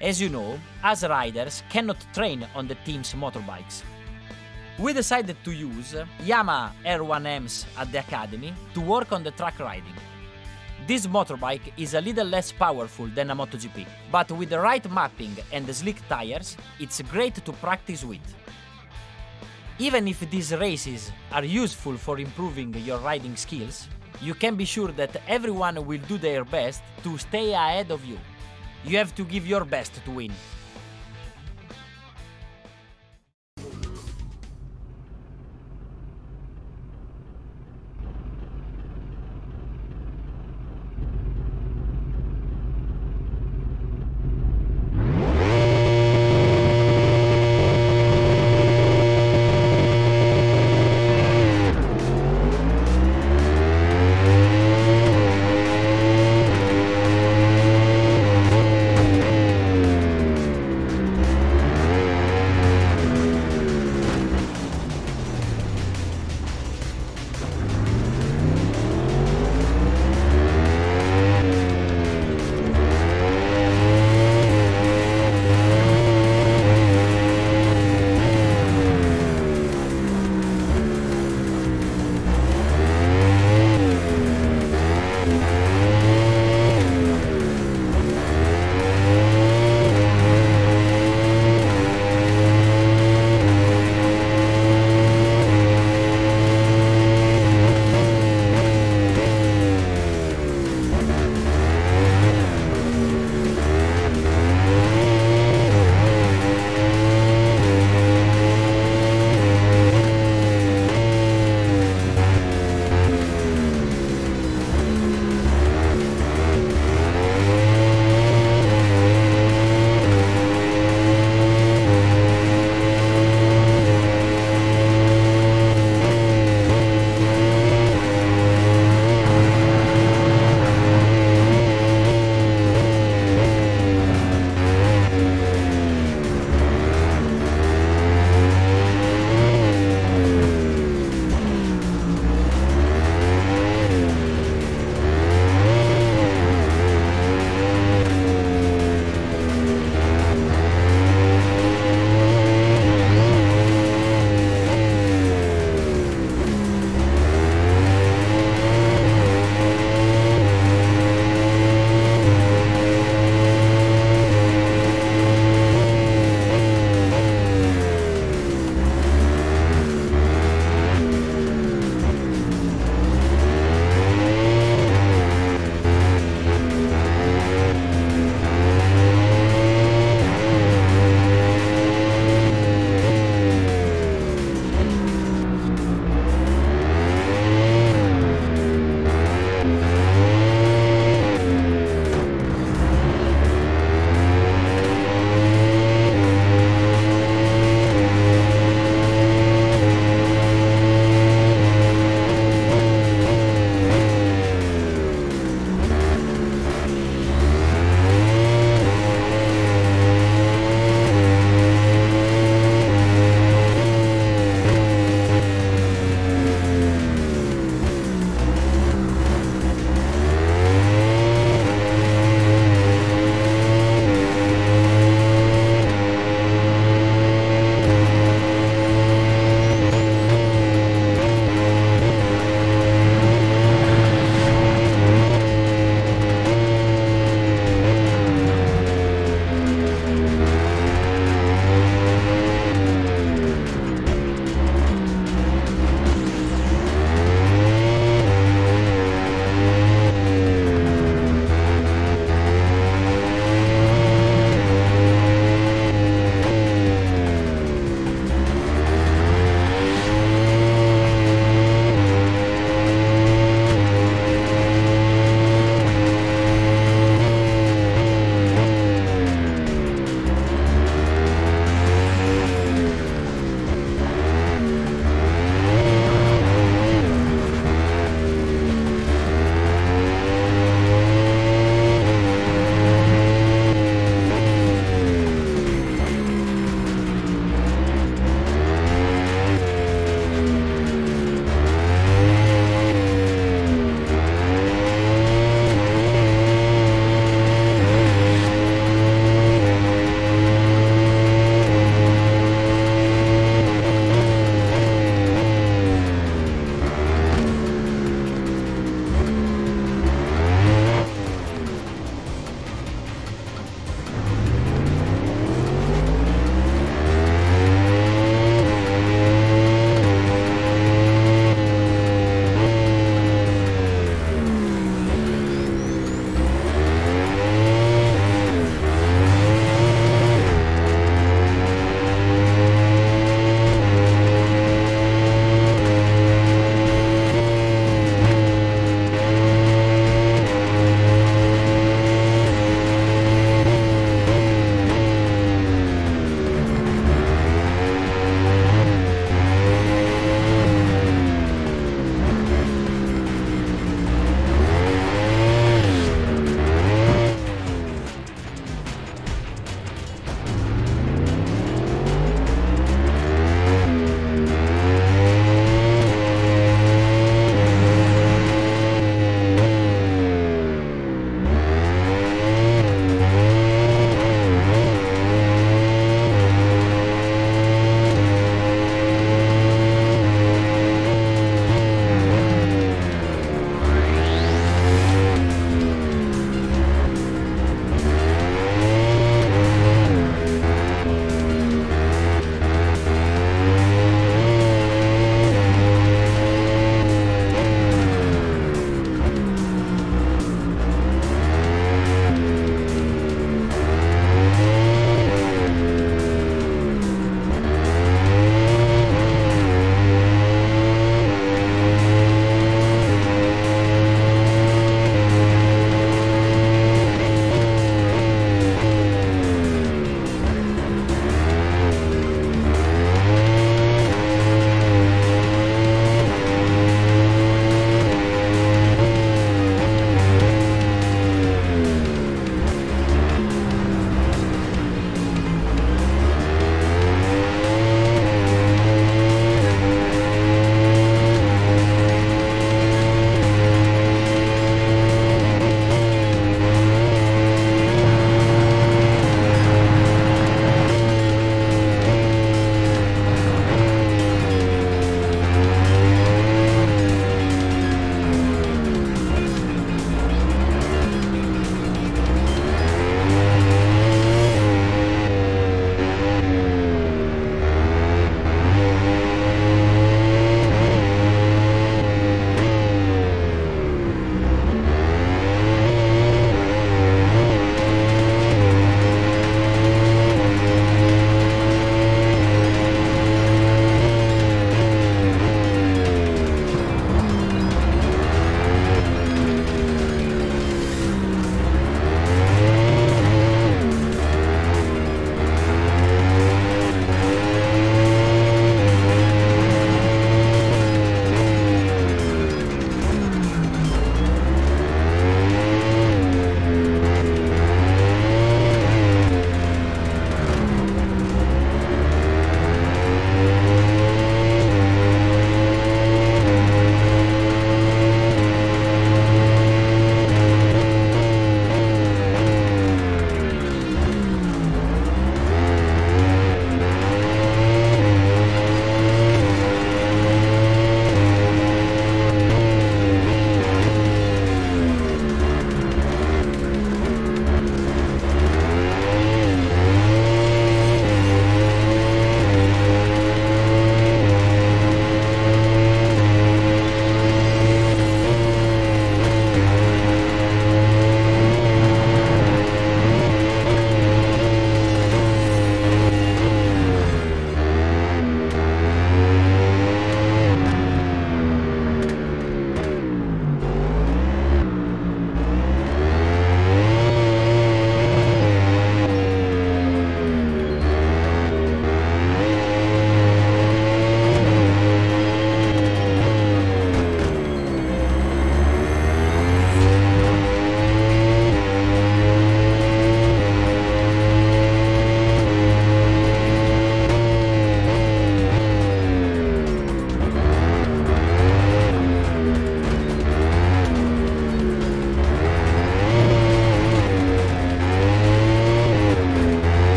As you know, us riders cannot train on the team's motorbikes. We decided to use Yamaha R1Ms at the academy to work on the track riding. This motorbike is a little less powerful than a MotoGP, but with the right mapping and the slick tires, it's great to practice with. Even if these races are useful for improving your riding skills, you can be sure that everyone will do their best to stay ahead of you. You have to give your best to win.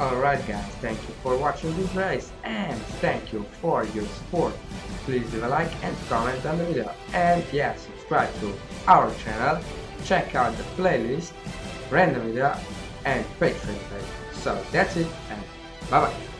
Alright guys, thank you for watching this race and thank you for your support. Please leave a like and comment on the video, and yeah, subscribe to our channel, check out the playlist, random video and Patreon page. So that's it and bye bye.